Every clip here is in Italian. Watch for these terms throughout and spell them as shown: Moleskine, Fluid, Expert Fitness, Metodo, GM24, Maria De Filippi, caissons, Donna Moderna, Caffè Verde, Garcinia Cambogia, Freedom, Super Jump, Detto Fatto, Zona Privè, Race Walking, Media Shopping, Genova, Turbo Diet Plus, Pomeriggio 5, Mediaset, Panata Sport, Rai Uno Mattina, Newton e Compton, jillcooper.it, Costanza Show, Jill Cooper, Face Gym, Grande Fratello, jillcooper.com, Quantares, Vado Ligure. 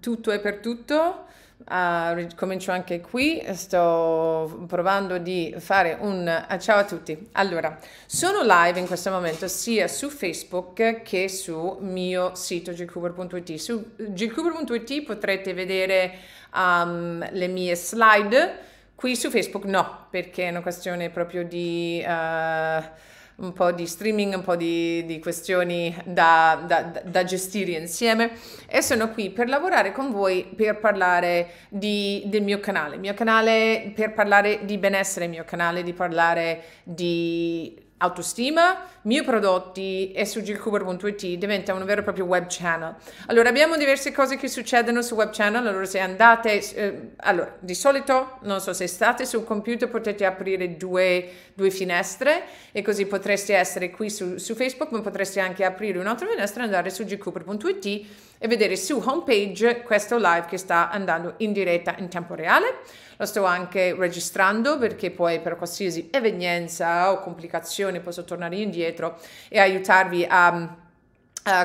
tutto e per tutto. Comincio anche qui, sto provando di fare un ciao a tutti. Allora, sono live in questo momento sia su Facebook che sul mio sito jillcooper.it. Su jillcooper.it potrete vedere le mie slide, qui su Facebook no, perché è una questione proprio di un po' di streaming, un po' di questioni da gestire insieme, e sono qui per lavorare con voi, per parlare del mio canale per parlare di benessere, mio canale di parlare di autostima, miei prodotti, e su jillcooper.it diventa un vero e proprio web channel. Allora, abbiamo diverse cose che succedono su web channel. Allora, se andate, allora di solito, non so se state sul computer, potete aprire due finestre e così potreste essere qui su Facebook, ma potreste anche aprire un'altra finestra e andare su jillcooper.it e vedere su homepage questo live che sta andando in diretta in tempo reale. Lo sto anche registrando, perché poi per qualsiasi evenienza o complicazione posso tornare indietro e aiutarvi a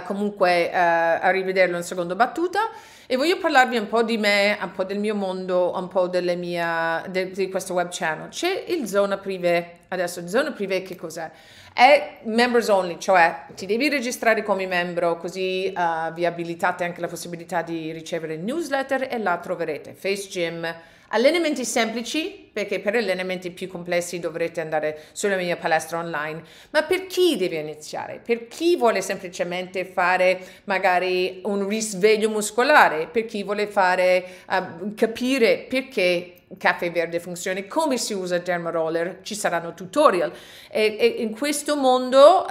comunque a rivederlo in seconda battuta. E voglio parlarvi un po' di me, un po' del mio mondo, un po' di questo web channel. C'è il zona privé. Adesso, zona privé che cos'è? È members only, cioè ti devi registrare come membro, così vi abilitate anche la possibilità di ricevere il newsletter, e là troverete Face Gym, allenamenti semplici, perché per allenamenti più complessi dovrete andare sulla mia palestra online. Ma per chi deve iniziare? Per chi vuole semplicemente fare magari un risveglio muscolare? Per chi vuole fare capire perché Caffè Verde funziona, come si usa il derma roller? Ci saranno tutorial, e in questo mondo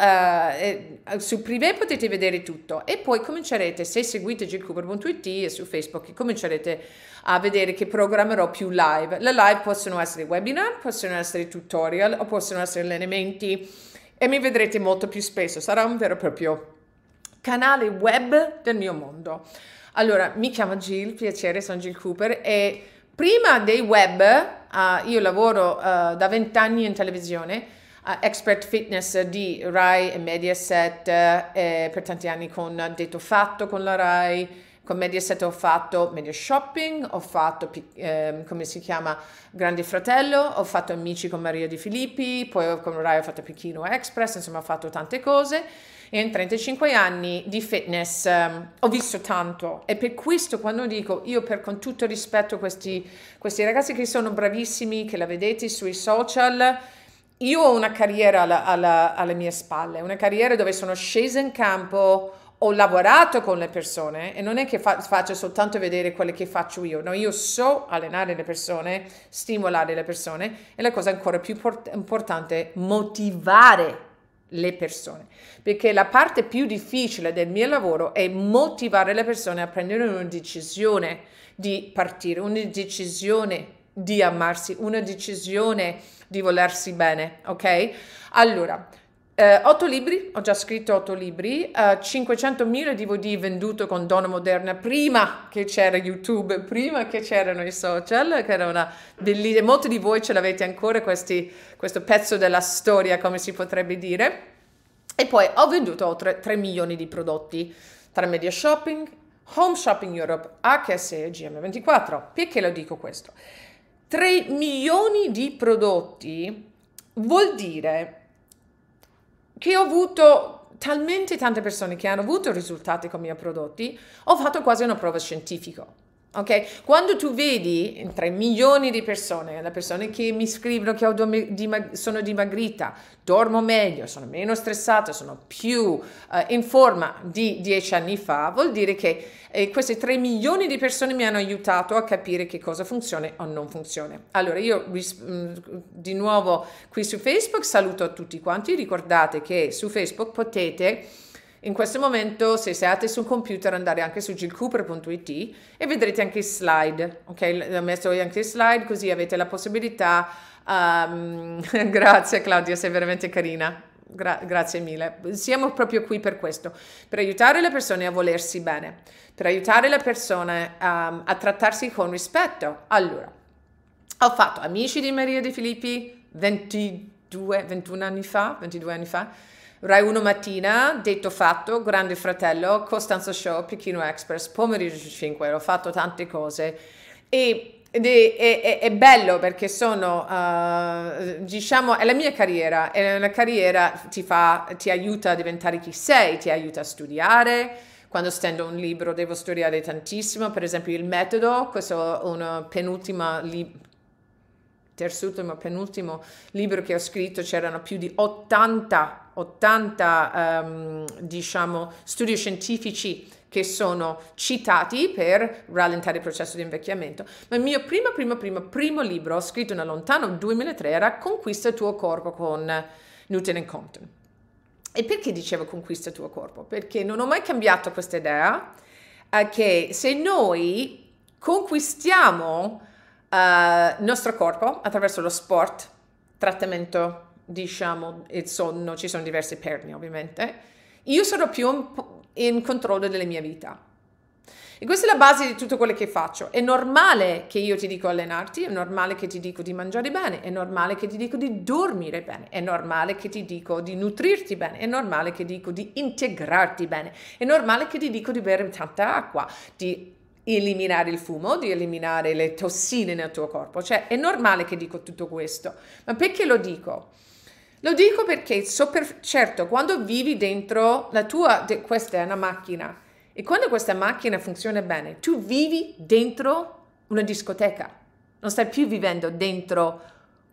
su privé potete vedere tutto, e poi comincerete, se seguite jillcooper.it e su Facebook, comincerete a vedere che programmerò più live. Le live possono essere webinar, possono essere tutorial o possono essere allenamenti, e mi vedrete molto più spesso. Sarà un vero e proprio canale web del mio mondo. Allora, mi chiamo Jill, piacere, sono Jill Cooper, e prima dei web, io lavoro da 20 anni in televisione, Expert Fitness di Rai e Mediaset, per tanti anni con Detto Fatto con la Rai, con Mediaset ho fatto Media Shopping, ho fatto, come si chiama, Grande Fratello, ho fatto Amici con Maria De Filippi, poi con Rai ho fatto Pechino Express, insomma ho fatto tante cose. E in 35 anni di fitness ho visto tanto, e per questo quando dico io, con tutto rispetto, questi ragazzi che sono bravissimi, che la vedete sui social, io ho una carriera alle mie spalle, una carriera dove sono scesa in campo, ho lavorato con le persone, e non è che faccio soltanto vedere quello che faccio io, no, io so allenare le persone, stimolare le persone, e la cosa ancora più importante, motivare le persone, perché la parte più difficile del mio lavoro è motivare le persone a prendere una decisione di partire, una decisione di amarsi, una decisione di volersi bene, ok? Allora, 8 libri, ho già scritto 8 libri, 500.000 DVD venduto con Donna Moderna, prima che c'era YouTube, prima che c'erano i social, che era una bellissima, molti di voi ce l'avete ancora questo pezzo della storia, come si potrebbe dire. E poi ho venduto oltre 3 milioni di prodotti tra Media Shopping, Home Shopping Europe, HS e GM24. Perché lo dico questo? 3 milioni di prodotti vuol dire che ho avuto talmente tante persone che hanno avuto risultati con i miei prodotti, ho fatto quasi una prova scientifica, ok? Quando tu vedi 3 milioni di persone, le persone che mi scrivono che sono dimagrita, dormo meglio, sono meno stressata, sono più in forma di 10 anni fa, vuol dire che queste 3 milioni di persone mi hanno aiutato a capire che cosa funziona o non funziona. Allora, io di nuovo qui su Facebook saluto a tutti quanti, ricordate che su Facebook potete in questo momento, se siete sul computer, andare anche su jillcooper.it e vedrete anche i slide, ok? Ho messo anche i slide, così avete la possibilità, grazie Claudia, sei veramente carina, grazie mille, siamo proprio qui per questo, per aiutare le persone a volersi bene, per aiutare le persone a trattarsi con rispetto. Allora, ho fatto Amici di Maria De Filippi 22 anni fa, Rai Uno Mattina, Detto Fatto, Grande Fratello, Costanza Show, Pechino Express, Pomeriggio 5, ho fatto tante cose ed è bello perché sono, diciamo, è la mia carriera, e la carriera ti aiuta a diventare chi sei, ti aiuta a studiare. Quando stendo un libro devo studiare tantissimo, per esempio il Metodo, questo è un penultimo libro che ho scritto, c'erano più di 80 diciamo, studi scientifici che sono citati per rallentare il processo di invecchiamento. Ma il mio primo libro, scritto nel lontano 2003, era Conquista il tuo corpo con Newton e Compton. E perché dicevo conquista il tuo corpo? Perché non ho mai cambiato questa idea che se noi conquistiamo il nostro corpo attraverso lo sport, trattamento, diciamo, il sonno, ci sono diverse perne ovviamente, io sarò più in controllo della mia vita. E questa è la base di tutto quello che faccio. È normale che io ti dico allenarti, è normale che ti dico di mangiare bene, è normale che ti dico di dormire bene, è normale che ti dico di nutrirti bene, è normale che dico di integrarti bene, è normale che ti dico di bere tanta acqua, di eliminare il fumo, di eliminare le tossine nel tuo corpo. Cioè è normale che dico tutto questo. Ma perché lo dico? Lo dico perché so per certo, quando vivi dentro la tua, questa è una macchina, e quando questa macchina funziona bene, tu vivi dentro una discoteca, non stai più vivendo dentro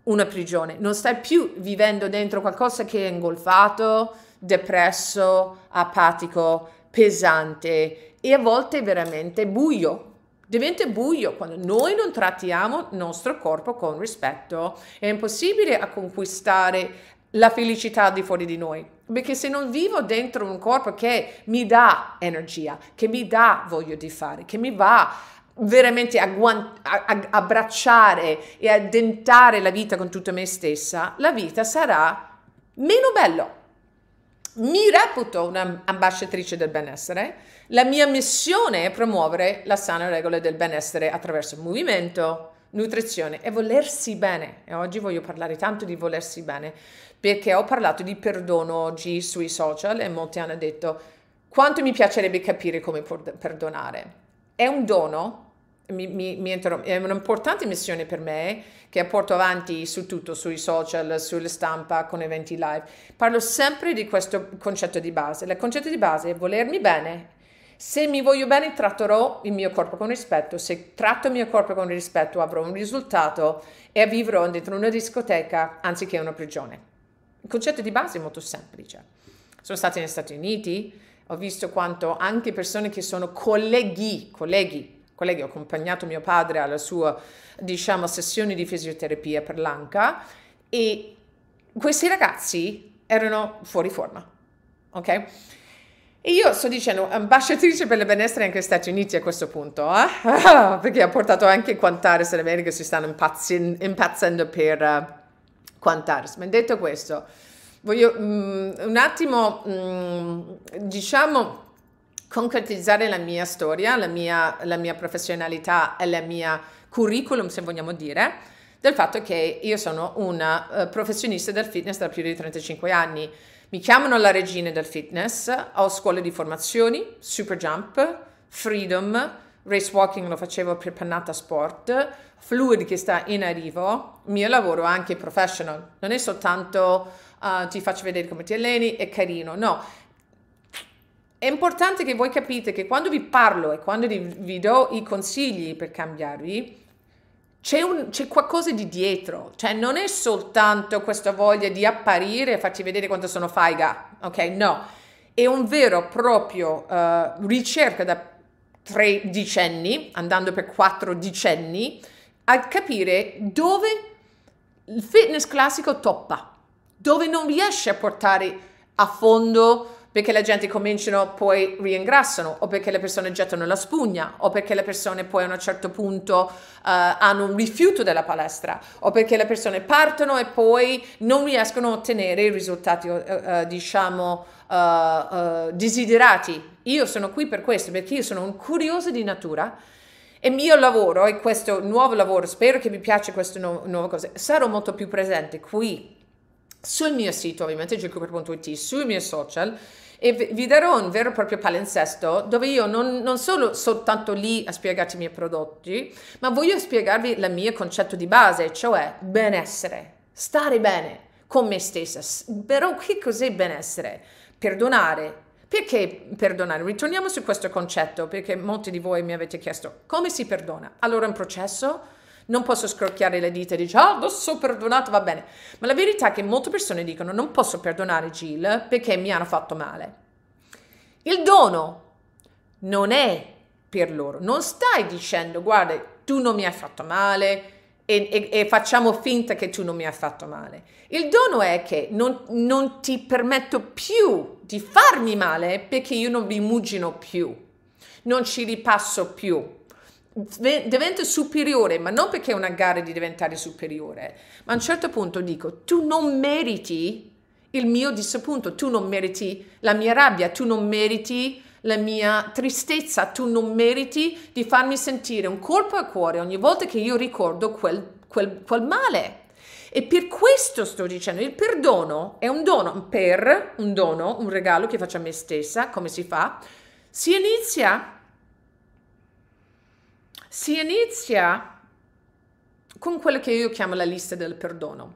una prigione, non stai più vivendo dentro qualcosa che è ingolfato, depresso, apatico, pesante e a volte veramente buio. Diventa buio quando noi non trattiamo il nostro corpo con rispetto. È impossibile a conquistare la felicità di fuori di noi, perché se non vivo dentro un corpo che mi dà energia, che mi dà voglia di fare, che mi va veramente a abbracciare e addentare la vita con tutta me stessa, la vita sarà meno bella. Mi reputo un'ambasciatrice del benessere. La mia missione è promuovere la sana regola del benessere attraverso movimento, nutrizione e volersi bene. E oggi voglio parlare tanto di volersi bene, perché ho parlato di perdono oggi sui social e molti hanno detto quanto mi piacerebbe capire come perdonare. È un dono, è un'importante missione per me che porto avanti su tutto, sui social, sulla stampa, con eventi live. Parlo sempre di questo concetto di base. Il concetto di base è volermi bene. Se mi voglio bene, tratterò il mio corpo con rispetto. Se tratto il mio corpo con rispetto, avrò un risultato e vivrò dentro una discoteca anziché una prigione. Il concetto di base è molto semplice. Sono stata negli Stati Uniti, ho visto quanto anche persone che sono colleghi, ho accompagnato mio padre alla sua, diciamo, sessione di fisioterapia per l'anca e questi ragazzi erano fuori forma, ok? E io sto dicendo ambasciatrice per il benessere anche negli Stati Uniti a questo punto, perché ha portato anche Quantares in America, si stanno impazzendo per Quantares. Ma detto questo, voglio un attimo, diciamo, concretizzare la mia storia, la mia professionalità e la mia curriculum, se vogliamo dire, del fatto che io sono una professionista del fitness da più di 35 anni. Mi chiamano la regina del fitness, ho scuole di formazioni, Super Jump, Freedom, Race Walking lo facevo per Panata Sport, Fluid che sta in arrivo, il mio lavoro anche professional, non è soltanto ti faccio vedere come ti alleni, è carino, no. È importante che voi capite che quando vi parlo e quando vi do i consigli per cambiarvi, c'è qualcosa di dietro, cioè non è soltanto questa voglia di apparire e farti vedere quanto sono faiga, ok? No, è un vero e proprio ricerca da 3 decenni, andando per 4 decenni, a capire dove il fitness classico toppa, dove non riesce a portare a fondo perché la gente cominciano poi ringrassano, o perché le persone gettano la spugna, o perché le persone poi a un certo punto hanno un rifiuto della palestra, o perché le persone partono e poi non riescono a ottenere i risultati diciamo desiderati. Io sono qui per questo, perché io sono un curioso di natura e il mio lavoro e questo nuovo lavoro, spero che vi piaccia questa nuova cosa, sarò molto più presente qui sul mio sito, ovviamente jillcooper.it, sui miei social, e vi darò un vero e proprio palinsesto dove io non sono soltanto lì a spiegarti i miei prodotti, ma voglio spiegarvi il mio concetto di base, cioè benessere, stare bene con me stessa. Però che cos'è benessere? Perdonare. Perché perdonare? Ritorniamo su questo concetto, perché molti di voi mi avete chiesto come si perdona. Allora è un processo, non posso scrocchiare le dita e dire "ah, adesso ho perdonato, va bene". Ma la verità è che molte persone dicono "non posso perdonare Jill perché mi hanno fatto male". Il dono non è per loro. Non stai dicendo "guarda, tu non mi hai fatto male" e facciamo finta che tu non mi hai fatto male. Il dono è che non ti permetto più di farmi male, perché io non rimugino più, non ci ripasso più. Divento superiore, ma non perché è una gara di diventare superiore, ma a un certo punto dico tu non meriti il mio disappunto, tu non meriti la mia rabbia, tu non meriti la mia tristezza, tu non meriti di farmi sentire un colpo al cuore ogni volta che io ricordo quel male. E per questo sto dicendo il perdono è un dono, un regalo che faccio a me stessa. Come si fa? Si inizia con quello che io chiamo la lista del perdono,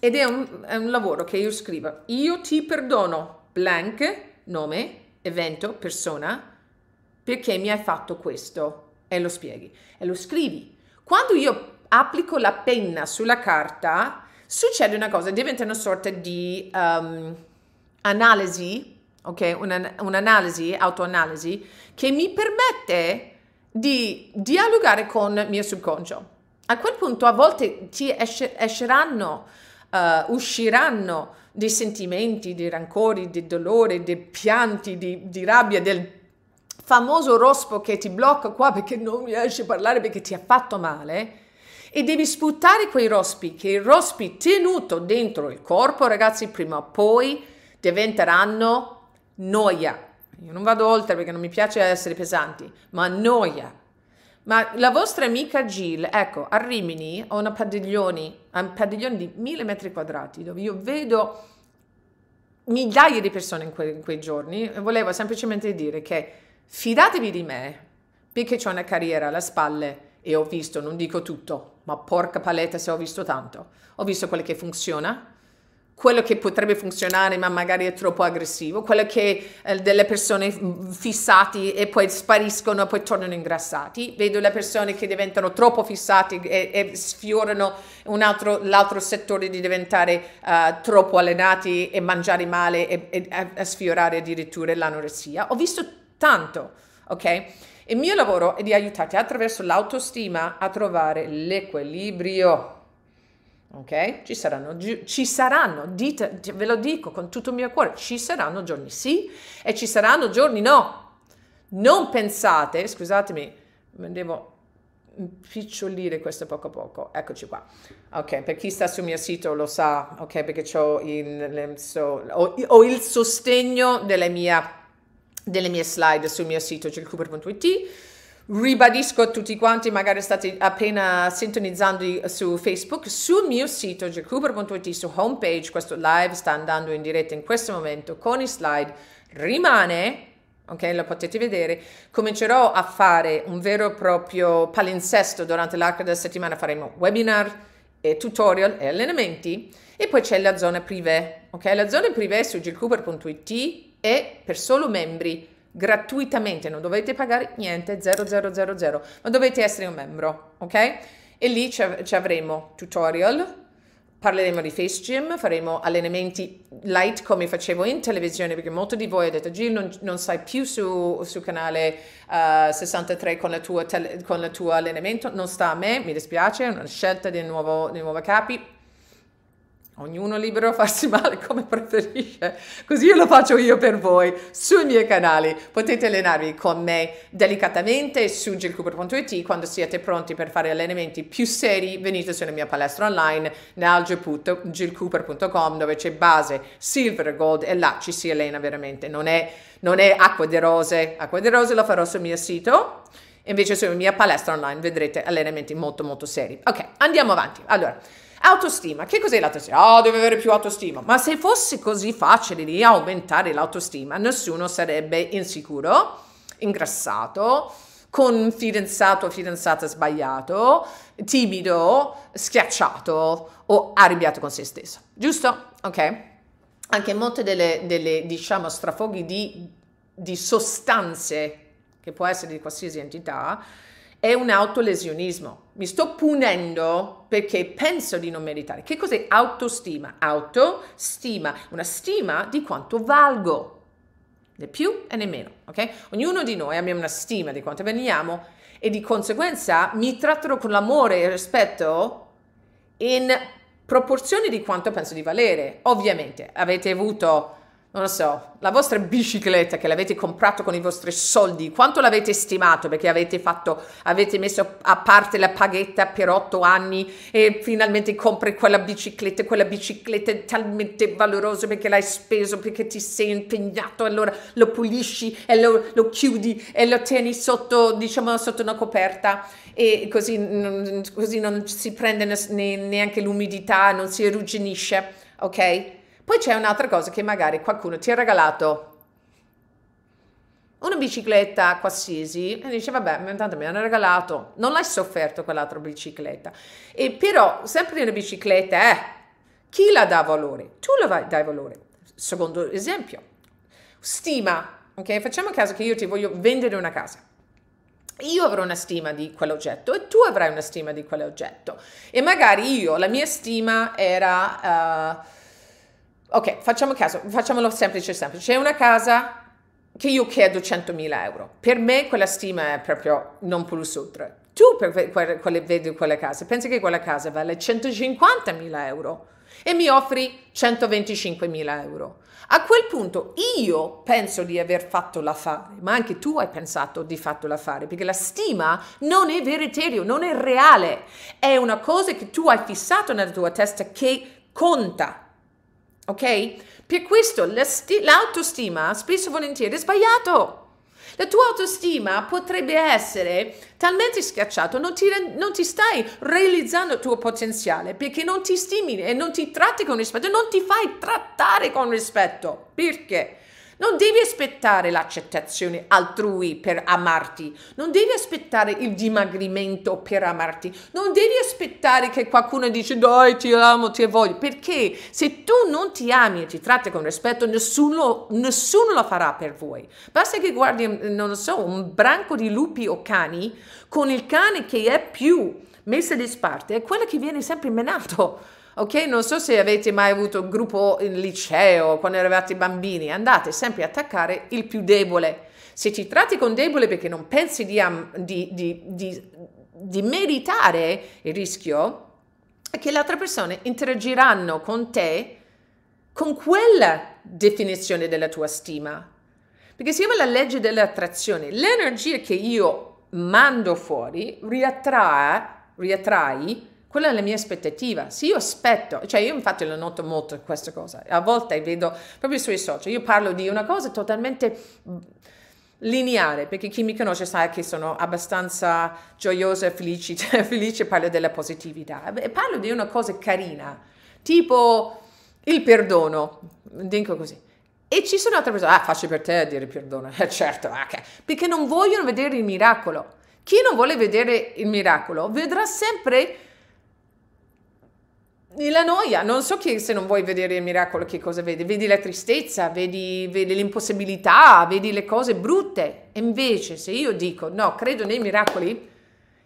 ed è un lavoro che io scrivo. Io ti perdono blank, nome, evento, persona, perché mi hai fatto questo, e lo spieghi e lo scrivi. Quando io applico la penna sulla carta succede una cosa, diventa una sorta di analisi, ok? Un'analisi, autoanalisi, che mi permette di dialogare con il mio subconscio. A quel punto a volte ti usciranno dei sentimenti, dei rancori, dei dolori, dei pianti, di rabbia, del famoso rospo che ti blocca qua perché non riesci a parlare perché ti ha fatto male, e devi sputare quei rospi, che i rospi tenuto dentro il corpo, ragazzi, prima o poi diventeranno noia. Io non vado oltre perché non mi piace essere pesanti, ma noia. Ma la vostra amica Jill, ecco, a Rimini ho un padiglione di 1000 metri quadrati dove io vedo migliaia di persone in quei giorni, e volevo semplicemente dire che fidatevi di me perché c'ho una carriera alle spalle e ho visto, non dico tutto, ma porca paletta se ho visto tanto. Ho visto quello che funziona, quello che potrebbe funzionare ma magari è troppo aggressivo, quello che delle persone fissati e poi spariscono e poi tornano ingrassati. Vedo le persone che diventano troppo fissati e sfiorano l'altro settore di diventare troppo allenati e mangiare male e sfiorare addirittura l'anoressia. Ho visto tanto, ok? Il mio lavoro è di aiutarti attraverso l'autostima a trovare l'equilibrio. Ok? Ci saranno, ve lo dico con tutto il mio cuore, ci saranno giorni sì e ci saranno giorni no. Non pensate, scusatemi, devo picciolire questo poco a poco, eccoci qua. Ok, per chi sta sul mio sito lo sa, ok, perché ho il sostegno delle mie slide sul mio sito jillcooper.it. Ribadisco a tutti quanti, magari state appena sintonizzando su Facebook, sul mio sito jillcooper.it, su homepage, questo live sta andando in diretta in questo momento con i slide, rimane, ok, lo potete vedere. Comincerò a fare un vero e proprio palinsesto durante l'arco della settimana, faremo webinar e tutorial e allenamenti, e poi c'è la zona privé, ok, la zona privé su jillcooper.it è per solo membri, gratuitamente, non dovete pagare niente, 0,000, ma dovete essere un membro, ok? E lì ci avremo tutorial, parleremo di Face Gym, faremo allenamenti light come facevo in televisione, perché molti di voi hanno detto Jill non sei più su canale 63 con il tuo allenamento, non sta a me, mi dispiace, è una scelta dei nuovi capi. Ognuno libero a farsi male come preferisce, così io lo faccio io per voi, sui miei canali. Potete allenarvi con me delicatamente su jillcooper.it. Quando siete pronti per fare allenamenti più seri, venite sulla mia palestra online, jillcooper.com, dove c'è base silver e gold e là ci si allena veramente, non è acqua di rose. Acqua di rose lo farò sul mio sito, invece sulla mia palestra online vedrete allenamenti molto molto seri. Ok, andiamo avanti. Allora, Autostima, che cos'è l'autostima? Ah, deve avere più autostima. Ma se fosse così facile di aumentare l'autostima, nessuno sarebbe insicuro, ingrassato, con fidanzato o fidanzata sbagliato, timido, schiacciato o arrabbiato con se stesso, giusto? Ok? Anche molte delle diciamo, strafoghi di sostanze, che può essere di qualsiasi entità, è un autolesionismo. Mi sto punendo perché penso di non meritare. Che cos'è autostima? Autostima, una stima di quanto valgo, né più e né meno, ok? Ognuno di noi abbiamo una stima di quanto veniamo e di conseguenza mi tratterò con l'amore e il rispetto in proporzione di quanto penso di valere. Ovviamente avete avuto, non lo so, la vostra bicicletta che l'avete comprato con i vostri soldi, quanto l'avete stimato perché avete messo a parte la paghetta per 8 anni e finalmente compri quella bicicletta è talmente valorosa perché l'hai speso, perché ti sei impegnato, allora lo pulisci e lo chiudi e lo tieni sotto, diciamo, sotto una coperta e così non si prende neanche l'umidità, non si irrugginisce, ok? Poi c'è un'altra cosa che magari qualcuno ti ha regalato, una bicicletta qualsiasi, e dice vabbè, intanto mi hanno regalato, non l'hai sofferto quell'altra bicicletta. E però sempre una bicicletta, chi la dà valore? Tu la dai valore. Secondo esempio, stima, ok? Facciamo caso che io ti voglio vendere una casa. Io avrò una stima di quell'oggetto e tu avrai una stima di quell'oggetto. E magari la mia stima era... Ok, facciamo caso, facciamolo semplice. C'è una casa che io chiedo 100.000 euro. Per me quella stima è proprio non plus ultra. Tu vedi quella casa, pensi che quella casa vale 150.000 euro e mi offri 125.000 euro. A quel punto io penso di aver fatto l'affare, ma anche tu hai pensato di fatto l'affare, perché la stima non è veritiera, non è reale. È una cosa che tu hai fissato nella tua testa che conta. Ok? Per questo l'autostima spesso e volentieri è sbagliato. La tua autostima potrebbe essere talmente schiacciata, non ti stai realizzando il tuo potenziale perché non ti stimi e non ti tratti con rispetto, non ti fai trattare con rispetto. Perché? Non devi aspettare l'accettazione altrui per amarti, non devi aspettare il dimagrimento per amarti, non devi aspettare che qualcuno dice dai ti amo, ti voglio, perché se tu non ti ami e ti tratti con rispetto nessuno lo farà per voi. Basta che guardi, non lo so, un branco di lupi o cani, con il cane che è più messo di sparte è quello che viene sempre menato. Ok, non so se avete mai avuto un gruppo in liceo, quando eravate bambini, andate sempre a attaccare il più debole. Se ti tratti con debole perché non pensi di meritare, il rischio è che le altre persone interagiranno con te con quella definizione della tua stima. Perché si chiama la legge dell'attrazione. L'energia che io mando fuori riattrae. Quella è la mia aspettativa. Se io aspetto, cioè io infatti lo noto molto questa cosa, a volte vedo proprio sui social, io parlo di una cosa totalmente lineare, perché chi mi conosce sa che sono abbastanza gioiosa e felice, parlo della positività, e parlo di una cosa carina, tipo il perdono, dico così. E ci sono altre persone, faccio per te a dire perdono, certo, okay. Perché non vogliono vedere il miracolo. Chi non vuole vedere il miracolo vedrà sempre... la noia, non so che se non vuoi vedere il miracolo che cosa vedi? Vedi la tristezza, vedi l'impossibilità, vedi le cose brutte. E invece se io dico no, credo nei miracoli,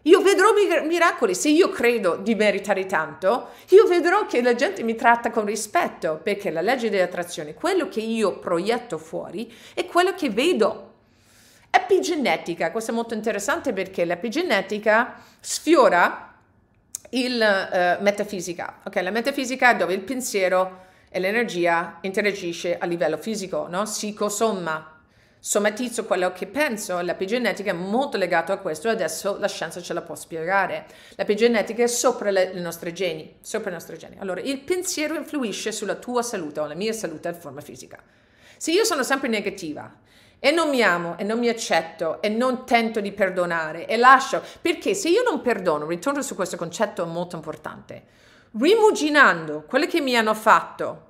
io vedrò miracoli. Se io credo di meritare tanto, io vedrò che la gente mi tratta con rispetto, perché la legge dell'attrazione, quello che io proietto fuori è quello che vedo. Epigenetica, questo è molto interessante perché l'epigenetica sfiora metafisica, ok? La metafisica è dove il pensiero e l'energia interagisce a livello fisico, no? Si cosomma, somatizzo quello che penso. L'epigenetica è molto legata a questo e adesso la scienza ce la può spiegare. L'epigenetica è sopra i nostri geni, sopra i nostri geni. Allora, il pensiero influisce sulla tua salute o la mia salute in forma fisica. Se io sono sempre negativa e non mi amo e non mi accetto e non tento di perdonare e lascio, perché se io non perdono, ritorno su questo concetto molto importante, rimuginando quelle che mi hanno fatto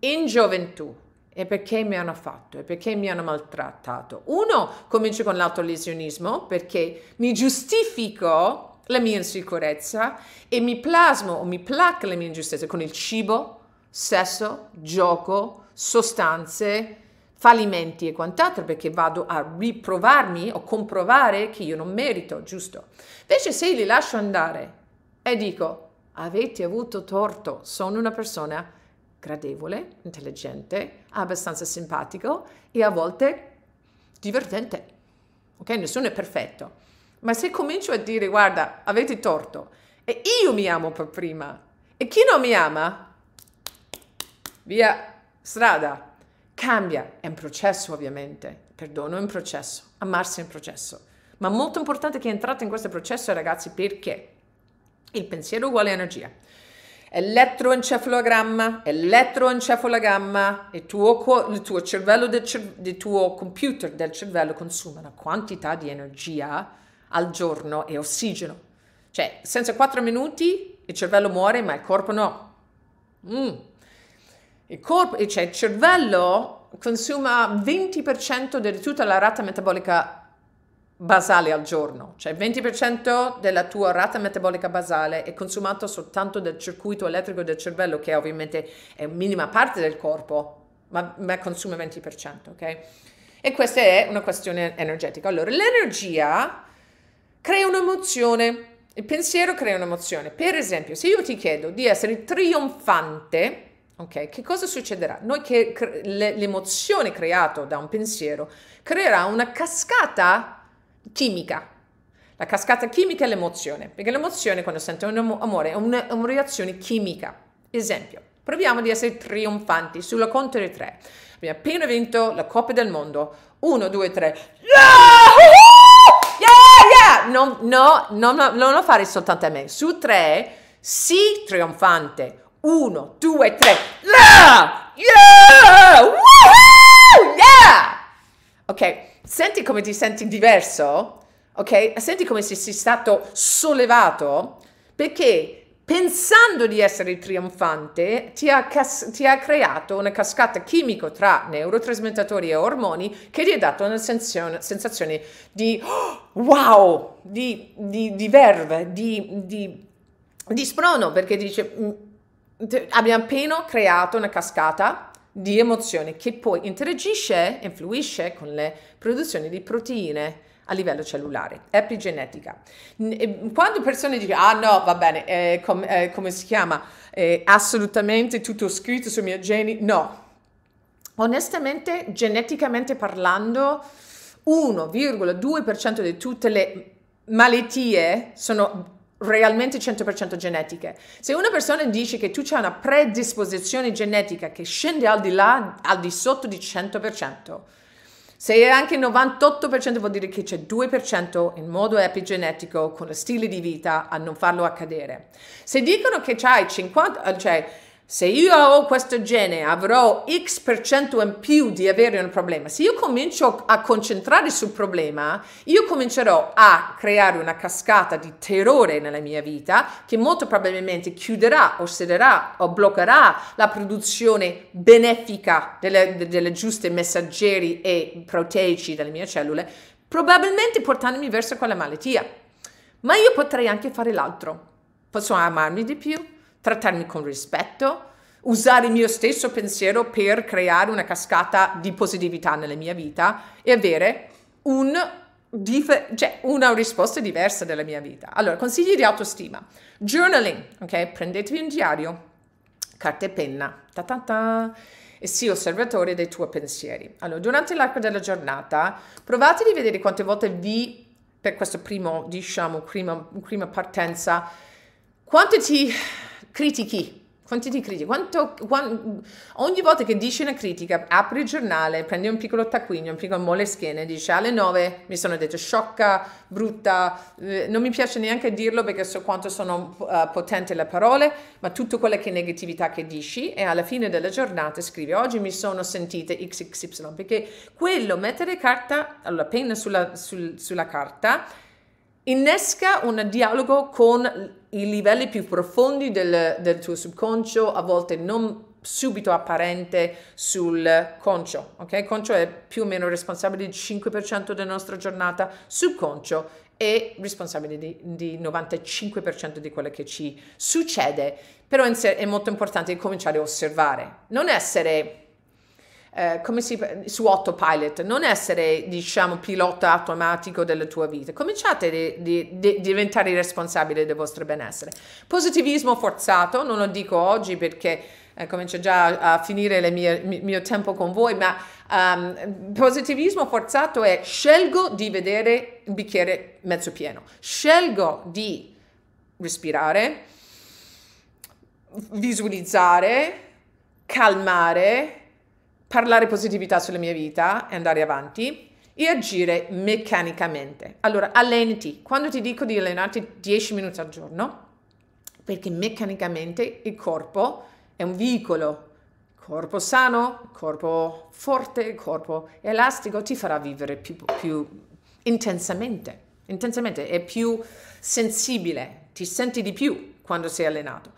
in gioventù e perché mi hanno fatto e perché mi hanno maltrattato. Uno, comincio con l'autolesionismo perché mi giustifico la mia insicurezza e mi plasmo o mi placa la mia ingiustizia con il cibo, sesso, gioco, sostanze, fallimenti e quant'altro, perché vado a riprovarmi o comprovare che io non merito, giusto? Invece se li lascio andare e dico avete avuto torto, sono una persona gradevole, intelligente, abbastanza simpatico e a volte divertente, ok? Nessuno è perfetto. Ma se comincio a dire, guarda, avete torto, e io mi amo per prima, e chi non mi ama, via strada, cambia. È un processo, ovviamente. Perdono è un processo, amarsi è un processo. Ma molto importante che entrate in questo processo, ragazzi, perché il pensiero uguale energia. Elettroencefalogramma, il tuo cervello, il tuo computer del cervello consuma una quantità di energia al giorno e ossigeno, cioè senza 4 minuti il cervello muore ma il corpo no. Il cervello consuma 20% di tutta la rata metabolica basale al giorno, cioè 20% della tua rata metabolica basale è consumato soltanto dal circuito elettrico del cervello, che ovviamente è una minima parte del corpo, ma consuma 20%, ok? E questa è una questione energetica. Allora l'energia crea un'emozione, il pensiero crea un'emozione. Per esempio, se io ti chiedo di essere trionfante, ok, che cosa succederà? Noi che l'emozione creata da un pensiero creerà una cascata chimica. La cascata chimica è l'emozione, perché l'emozione, quando sente un amore, è una reazione chimica. Esempio, proviamo di essere trionfanti sulla conta di 3. Abbiamo appena vinto la Coppa del Mondo. 1, 2, 3. No, non lo fare soltanto a me. Su 3, sii trionfante. 1, 2, 3. La! Yeah! Woohoo! Yeah! Ok, senti come ti senti diverso? Ok, senti come se sei stato sollevato? Perché pensando di essere trionfante ti ha creato una cascata chimica tra neurotrasmettatori e ormoni che ti ha dato una sensazione di wow, di verve, di sprono, perché dice abbiamo appena creato una cascata di emozioni che poi interagisce, influisce con le produzioni di proteine a livello cellulare, epigenetica. Quando persone dicono, ah no, va bene, come si chiama, assolutamente tutto scritto sui miei geni, no. Onestamente, geneticamente parlando, 1,2% di tutte le malattie sono realmente 100% genetiche. Se una persona dice che tu c'hai una predisposizione genetica che scende al di sotto di 100%, se è anche il 98% vuol dire che c'è 2% in modo epigenetico con lo stile di vita a non farlo accadere. Se dicono che c'hai 50%, cioè se io ho questo gene avrò X% in più di avere un problema. Se io comincio a concentrare sul problema, io comincerò a creare una cascata di terrore nella mia vita che molto probabilmente chiuderà o sederà o bloccherà la produzione benefica delle giuste messaggeri e proteici delle mie cellule, probabilmente portandomi verso quella malattia. Ma io potrei anche fare l'altro. Posso amarmi di più, trattarmi con rispetto, usare il mio stesso pensiero per creare una cascata di positività nella mia vita e avere una risposta diversa della mia vita. Allora, consigli di autostima. Journaling, ok? Prendetevi un diario, carta e penna, e sii osservatore dei tuoi pensieri. Allora, durante l'arco della giornata, provate di vedere quante volte per questo prima partenza, quanto ti critichi, ogni volta che dici una critica, apri il giornale, prendi un piccolo taccuino, un piccolo Moleskine e dici alle 9 mi sono detto sciocca, brutta, non mi piace neanche dirlo perché so quanto sono potenti le parole, ma tutto quello che è negatività che dici, e alla fine della giornata scrivi oggi mi sono sentita XXY, perché quello mettere carta, allora penna sulla carta, innesca un dialogo con i livelli più profondi del tuo subconscio, a volte non subito apparente sul conscio, ok? Conscio è più o meno responsabile del 5% della nostra giornata, subconscio è responsabile di 95% di quello che ci succede, però è molto importante cominciare a osservare, non essere su autopilot, non essere, diciamo, pilota automatico della tua vita. Cominciate a diventare responsabili del vostro benessere. Positivismo forzato, non lo dico oggi perché comincio già a finire il mio tempo con voi, ma positivismo forzato è: scelgo di vedere il bicchiere mezzo pieno, scelgo di respirare, visualizzare, calmare, parlare positività sulla mia vita e andare avanti, e agire meccanicamente. Allora, allenati. Quando ti dico di allenarti 10 minuti al giorno, perché meccanicamente il corpo è un veicolo, corpo sano, corpo forte, corpo elastico, ti farà vivere più intensamente, è più sensibile, ti senti di più quando sei allenato.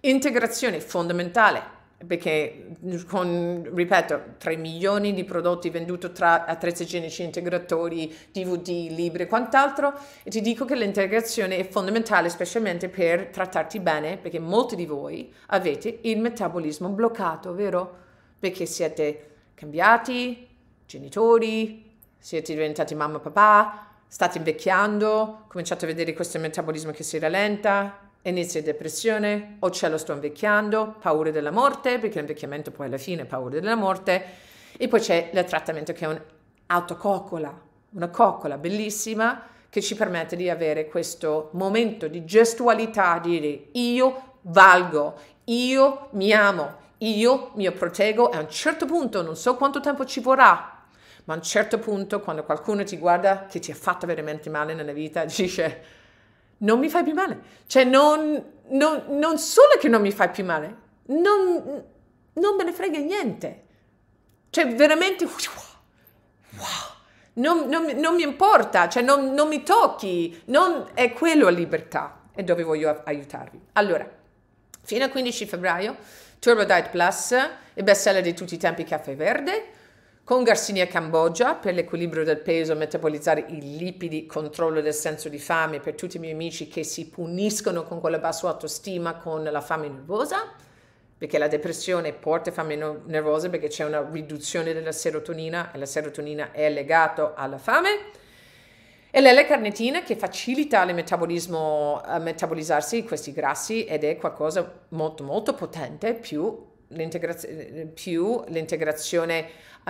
Integrazione fondamentale, perché con, ripeto, 3 milioni di prodotti venduti tra attrezzi igienici, integratori, DVD, libri e quant'altro, e ti dico che l'integrazione è fondamentale specialmente per trattarti bene, perché molti di voi avete il metabolismo bloccato, vero? Perché siete cambiati, genitori, siete diventati mamma e papà, state invecchiando, cominciate a vedere questo metabolismo che si rallenta, inizia depressione, o ce lo sto invecchiando, paura della morte, perché l'invecchiamento poi alla fine è paura della morte. E poi c'è il trattamento che è un'autococcola, una coccola bellissima che ci permette di avere questo momento di gestualità, di dire: io valgo, io mi amo, io mi proteggo. E a un certo punto, non so quanto tempo ci vorrà, ma a un certo punto, quando qualcuno ti guarda che ti ha fatto veramente male nella vita, dice: non mi fai più male. Cioè, non solo che non mi fai più male, non me ne frega niente. Cioè, veramente, wow, non mi importa, cioè, non mi tocchi. È quello la libertà, è dove voglio aiutarvi. Allora, fino al 15 febbraio, Turbo Diet Plus, il best seller di tutti i tempi, Caffè Verde, con Garcinia Cambogia per l'equilibrio del peso, metabolizzare i lipidi, controllo del senso di fame, per tutti i miei amici che si puniscono con quella bassa autostima, con la fame nervosa, perché la depressione porta fame nervosa, perché c'è una riduzione della serotonina e la serotonina è legata alla fame. E l'L-carnitina, che facilita il metabolismo, a metabolizzarsi di questi grassi, ed è qualcosa molto molto potente, più l'integrazione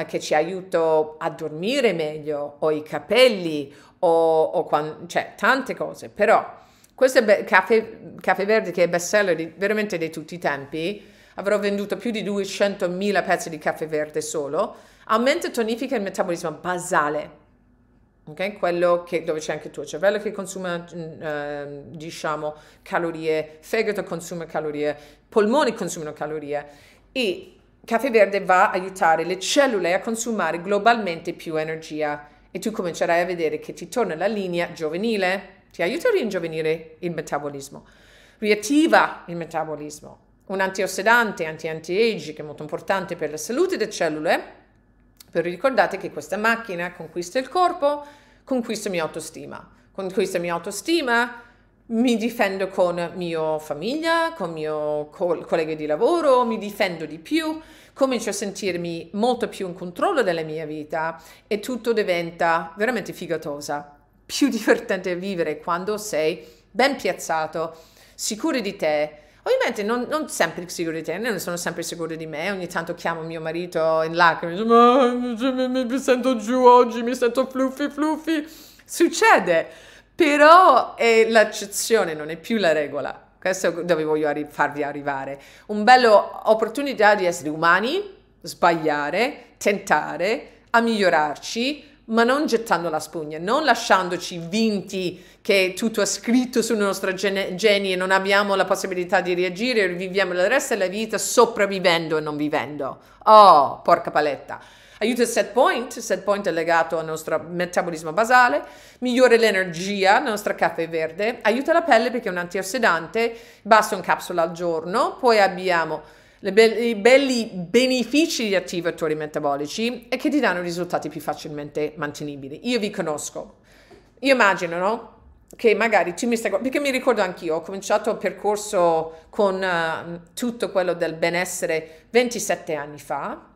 che ci aiuta a dormire meglio, o i capelli, cioè tante cose. Però questo Caffè Verde, che è best seller veramente di tutti i tempi, avrò venduto più di 200.000 pezzi di Caffè Verde solo, aumenta e tonifica il metabolismo basale, ok? Quello dove c'è anche il tuo cervello che consuma, diciamo, calorie, fegato consuma calorie, polmoni consumano calorie, e Caffè Verde va a aiutare le cellule a consumare globalmente più energia, e tu comincerai a vedere che ti torna la linea giovanile, ti aiuta a ringiovanire il metabolismo, riattiva il metabolismo, un antiossidante, anti-age, che è molto importante per la salute delle cellule. Però ricordate che questa macchina conquista il corpo, conquista mia autostima, mi difendo con mia famiglia, con mio collega di lavoro, mi difendo di più, comincio a sentirmi molto più in controllo della mia vita, e tutto diventa veramente figatosa, più divertente a vivere quando sei ben piazzato, sicuro di te. Ovviamente non sempre sicuro di te, non sono sempre sicuro di me, ogni tanto chiamo mio marito in lacrime, mi sento giù oggi, mi sento fluffy, succede, però è l'eccezione, non è più la regola. Questo è dove voglio farvi arrivare, un bello opportunità di essere umani, sbagliare, tentare, a migliorarci, ma non gettando la spugna, non lasciandoci vinti che tutto è scritto sul nostro geni e non abbiamo la possibilità di reagire, viviamo il resto della vita sopravvivendo e non vivendo. Oh, porca paletta! Aiuta il set point è legato al nostro metabolismo basale, migliora l'energia, la nostra caffè verde, aiuta la pelle perché è un antiossidante, basta un capsula al giorno, poi abbiamo i belli benefici di attivatori metabolici e che ti danno risultati più facilmente mantenibili. Io vi conosco, io immagino, no? Che magari tu mi stai guardando, perché mi ricordo anch'io, ho cominciato il percorso con tutto quello del benessere 27 anni fa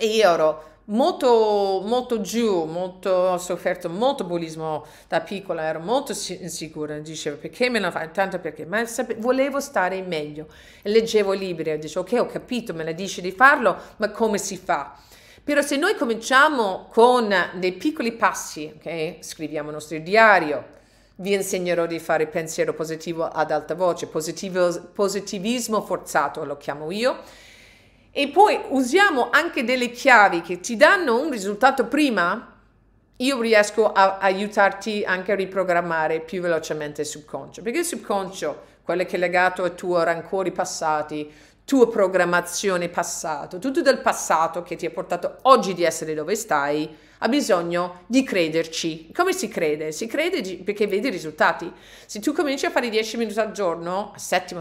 e io ero molto giù, ho sofferto molto bullismo da piccola, ero molto insicura, dicevo perché me lo fai, tanto perché, ma volevo stare meglio, e leggevo libri e dicevo ok, ho capito, me la dici di farlo, ma come si fa? Però se noi cominciamo con dei piccoli passi, ok, scriviamo il nostro diario, vi insegnerò di fare pensiero positivo ad alta voce, positivismo forzato lo chiamo io, e poi usiamo anche delle chiavi che ti danno un risultato prima, io riesco a aiutarti anche a riprogrammare più velocemente il subconscio, perché il subconscio, quello che è legato ai tuoi rancori passati, tua programmazione passato, tutto del passato che ti ha portato oggi di essere dove stai, ha bisogno di crederci. Come si crede? Si crede perché vede i risultati. Se tu cominci a fare 10 minuti al giorno, settimo,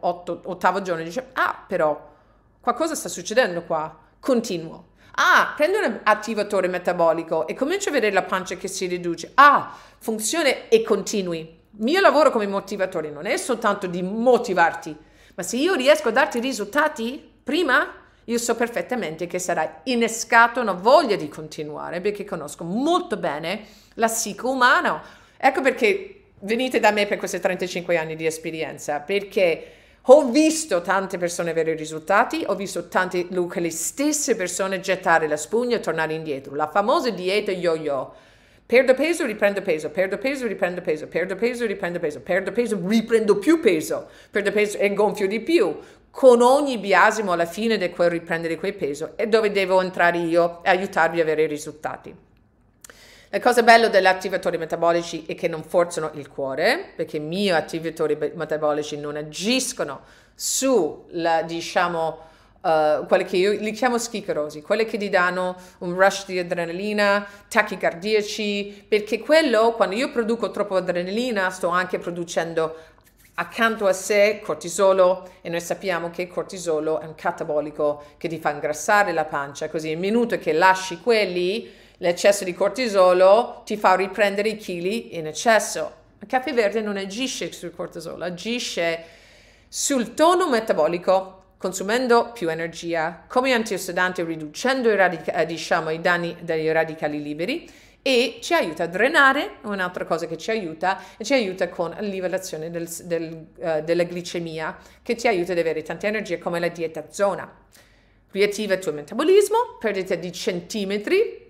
ottavo giorno, dici, ah, però qualcosa sta succedendo qua, continuo. Ah, prendo un attivatore metabolico e comincio a vedere la pancia che si riduce. Ah, funziona e continui. Il mio lavoro come motivatore non è soltanto di motivarti, ma se io riesco a darti risultati prima, io so perfettamente che sarai innescato una voglia di continuare, perché conosco molto bene la psiche umana. Ecco perché venite da me per questi 35 anni di esperienza, perché ho visto tante persone avere risultati, ho visto tante, le stesse persone gettare la spugna e tornare indietro. La famosa dieta yo-yo. Perdo peso, riprendo peso, perdo peso, riprendo peso, perdo peso, riprendo peso, perdo peso, riprendo più peso, perdo peso e gonfio di più. Con ogni biasimo alla fine di quel riprendere quel peso è dove devo entrare io e aiutarvi a avere i risultati. La cosa bella degli attivatori metabolici è che non forzano il cuore, perché i miei attivatori metabolici non agiscono sulla, diciamo, quelle che io li chiamo schicarosi, quelle che ti danno un rush di adrenalina, tachicardiaci, perché quello, quando io produco troppo adrenalina, sto anche producendo accanto a sé cortisolo, e noi sappiamo che il cortisolo è un catabolico che ti fa ingrassare la pancia, così il minuto che lasci quelli, l'eccesso di cortisolo ti fa riprendere i chili in eccesso. Il caffè verde non agisce sul cortisolo, agisce sul tono metabolico, consumando più energia, come antiossidante riducendo i danni dai radicali liberi, e ci aiuta a drenare, un'altra cosa che ci aiuta, e ci aiuta con la livellazione della glicemia, che ti aiuta ad avere tanta energia come la dieta zona. Riattiva il tuo metabolismo, perdita di centimetri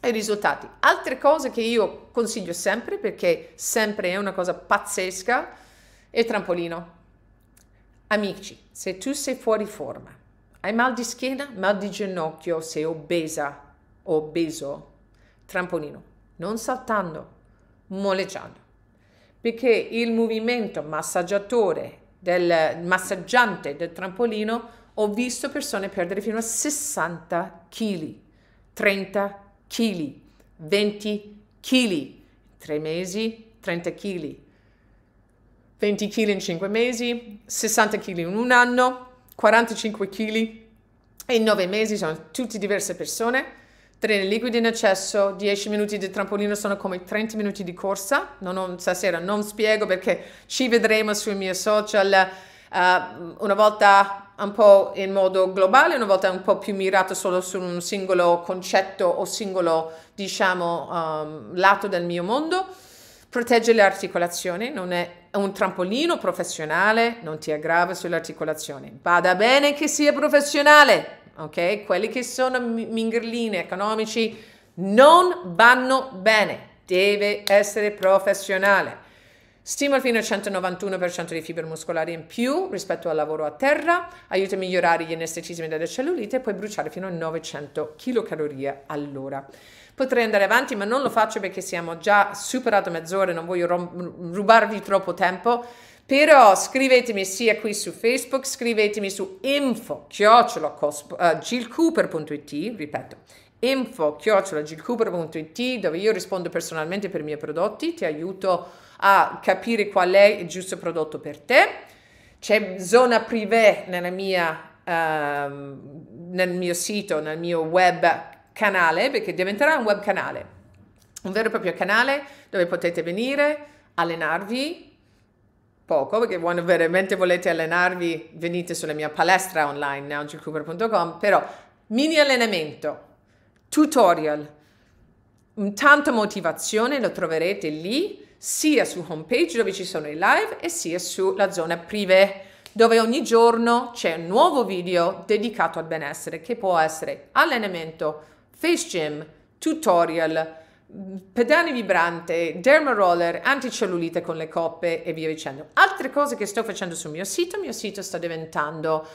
e risultati. Altre cose che io consiglio sempre, perché sempre è una cosa pazzesca, è il trampolino. Amici, se tu sei fuori forma, hai mal di schiena, mal di ginocchio, sei obesa, obeso, trampolino, non saltando, moleggiando, perché il movimento massaggiante del trampolino, ho visto persone perdere fino a 60 kg, 30 kg, 20 kg, 3 mesi, 30 kg. 20 kg in 5 mesi, 60 kg in un anno, 45 kg in 9 mesi, sono tutte diverse persone. 3 liquidi in eccesso, 10 minuti di trampolino sono come 30 minuti di corsa. Stasera non spiego perché ci vedremo sui miei social, una volta un po' in modo globale, una volta un po' più mirato solo su un singolo concetto o singolo, diciamo, lato del mio mondo. Protegge le articolazioni, non è un trampolino professionale, non ti aggrava sulle articolazioni. Bada bene che sia professionale, ok? Quelli che sono mingherlini economici non vanno bene, deve essere professionale. Stimola fino al 191% di fibre muscolari in più rispetto al lavoro a terra, aiuta a migliorare gli anestetismi delle cellulite e puoi bruciare fino a 900 kcal all'ora. Potrei andare avanti, ma non lo faccio perché siamo già superato mezz'ora e non voglio rubarvi troppo tempo, Però scrivetemi sia qui su Facebook, scrivetemi su info@jillcooper.it, ripeto, info@jillcooper.it, dove io rispondo personalmente per i miei prodotti, ti aiuto a capire qual è il giusto prodotto per te. C'è zona privé nel mio sito, nel mio web canale, perché diventerà un web canale, un vero e proprio canale dove potete venire, allenarvi. Poco, perché quando veramente volete allenarvi venite sulla mia palestra online now, jillcooper.com, però mini allenamento, tutorial, tanta motivazione lo troverete lì, sia su homepage dove ci sono i live e sia sulla zona privé dove ogni giorno c'è un nuovo video dedicato al benessere, che può essere allenamento, face gym, tutorial, pedane vibrante, derma roller, anticellulite con le coppe e via dicendo. Altre cose che sto facendo sul mio sito sta diventando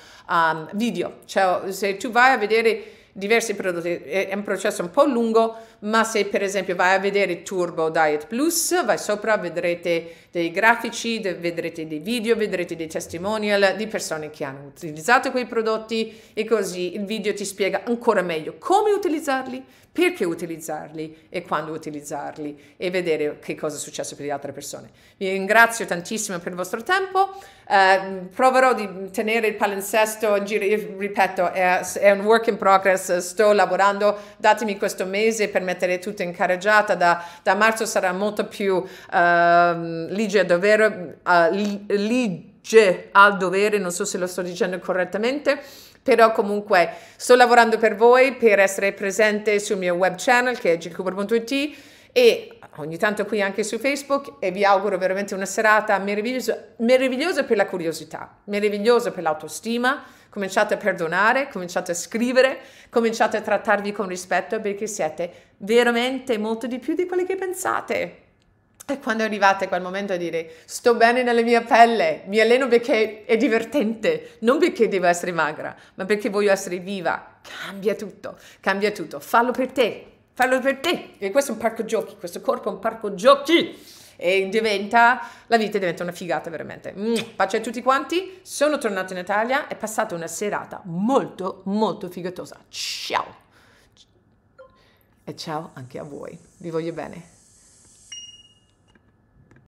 video, cioè se tu vai a vedere diversi prodotti è un processo un po' lungo, ma se per esempio vai a vedere Turbo Diet Plus, vai sopra, vedrete dei grafici, vedrete dei video, vedrete dei testimonial di persone che hanno utilizzato quei prodotti e così il video ti spiega ancora meglio come utilizzarli, perché utilizzarli e quando utilizzarli e vedere che cosa è successo per le altre persone. Vi ringrazio tantissimo per il vostro tempo, proverò di tenere il palinsesto in giro, ripeto è un work in progress, sto lavorando, datemi questo mese per mettere tutto in carreggiata, da marzo sarà molto più ligge al dovere, non so se lo sto dicendo correttamente, però comunque sto lavorando per voi, per essere presente sul mio web channel che è jillcooper.it e ogni tanto qui anche su Facebook, e vi auguro veramente una serata meravigliosa per la curiosità, meravigliosa per l'autostima. Cominciate a perdonare, cominciate a scrivere, cominciate a trattarvi con rispetto, perché siete veramente molto di più di quelli che pensate. E quando arrivate a quel momento a dire sto bene nella mia pelle, mi alleno perché è divertente, non perché devo essere magra, ma perché voglio essere viva, cambia tutto, fallo per te, e questo è un parco giochi, questo corpo è un parco giochi e la vita diventa una figata veramente. Pace a tutti quanti, sono tornato in Italia, è passata una serata molto molto figatosa, ciao! E ciao anche a voi, vi voglio bene.